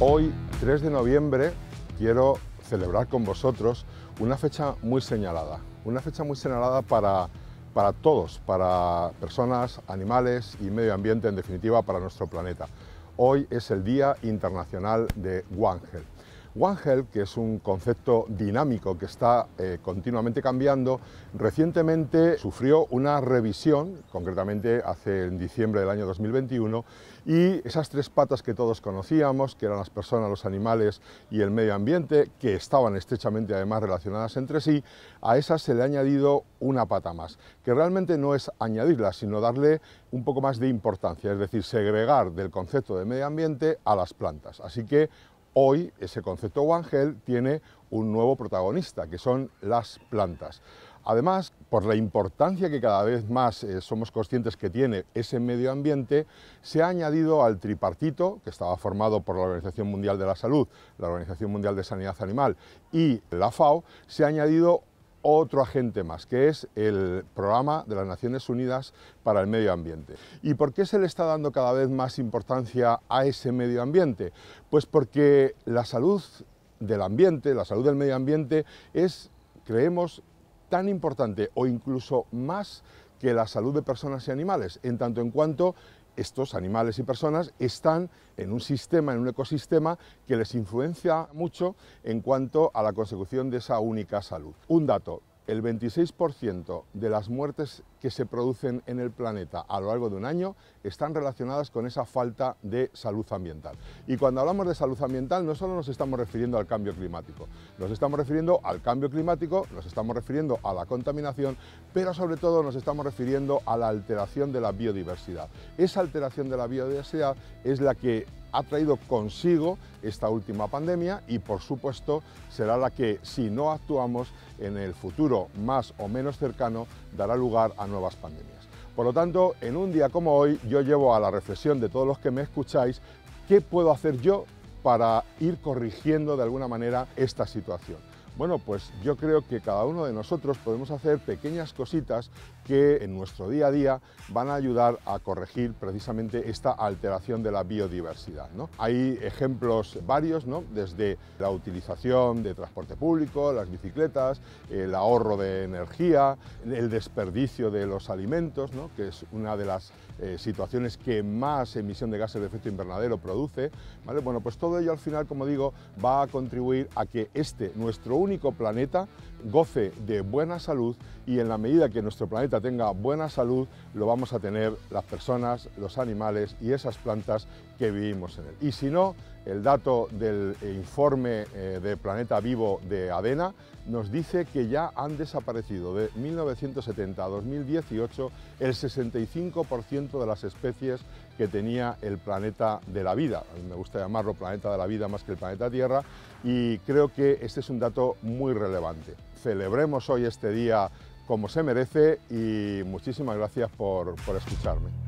Hoy, 3 de noviembre, quiero celebrar con vosotros una fecha muy señalada. Una fecha muy señalada para todos, para personas, animales y medio ambiente, en definitiva, para nuestro planeta. Hoy es el Día Internacional de One Health. One Health, que es un concepto dinámico que está continuamente cambiando, recientemente sufrió una revisión, concretamente en diciembre del año 2021, y esas tres patas que todos conocíamos, que eran las personas, los animales y el medio ambiente, que estaban estrechamente además relacionadas entre sí, a esas se le ha añadido una pata más, que realmente no es añadirla, sino darle un poco más de importancia, es decir, segregar del concepto de medio ambiente a las plantas. Así que hoy ese concepto One Health tiene un nuevo protagonista, que son las plantas. Además, por la importancia que cada vez más somos conscientes que tiene ese medio ambiente, se ha añadido al tripartito, que estaba formado por la Organización Mundial de la Salud, la Organización Mundial de Sanidad Animal y la FAO, se ha añadido otro agente más, que es el Programa de las Naciones Unidas para el Medio Ambiente. ¿Y por qué se le está dando cada vez más importancia a ese medio ambiente? Pues porque la salud del ambiente, la salud del medio ambiente es, creemos, tan importante o incluso más que la salud de personas y animales, en tanto en cuanto estos animales y personas están en un sistema, en un ecosistema que les influencia mucho en cuanto a la consecución de esa única salud. Un dato, el 26% de las muertes que se producen en el planeta a lo largo de un año están relacionadas con esa falta de salud ambiental. Y cuando hablamos de salud ambiental no solo nos estamos refiriendo al cambio climático, nos estamos refiriendo al cambio climático, nos estamos refiriendo a la contaminación, pero sobre todo nos estamos refiriendo a la alteración de la biodiversidad. Esa alteración de la biodiversidad es la que ha traído consigo esta última pandemia y, por supuesto, será la que, si no actuamos en el futuro más o menos cercano, dará lugar a nuevas pandemias. Por lo tanto, en un día como hoy, yo llevo a la reflexión de todos los que me escucháis qué puedo hacer yo para ir corrigiendo de alguna manera esta situación. Bueno, pues yo creo que cada uno de nosotros podemos hacer pequeñas cositas que en nuestro día a día van a ayudar a corregir precisamente esta alteración de la biodiversidad, ¿no? Hay ejemplos varios, ¿no? Desde la utilización de transporte público, las bicicletas, el ahorro de energía, el desperdicio de los alimentos, ¿no? Que es una de las situaciones que más emisión de gases de efecto invernadero produce, ¿vale? Bueno, pues todo ello al final, como digo, va a contribuir a que nuestro único planeta goce de buena salud, y en la medida que nuestro planeta tenga buena salud lo vamos a tener las personas, los animales y esas plantas que vivimos en él. Y si no, el dato del informe de Planeta Vivo de Adena nos dice que ya han desaparecido de 1970 a 2018 el 65% de las especies que tenía el planeta de la vida. A mí me gusta llamarlo planeta de la vida más que el planeta Tierra, y creo que este es un dato muy relevante. Celebremos hoy este día como se merece y muchísimas gracias por escucharme.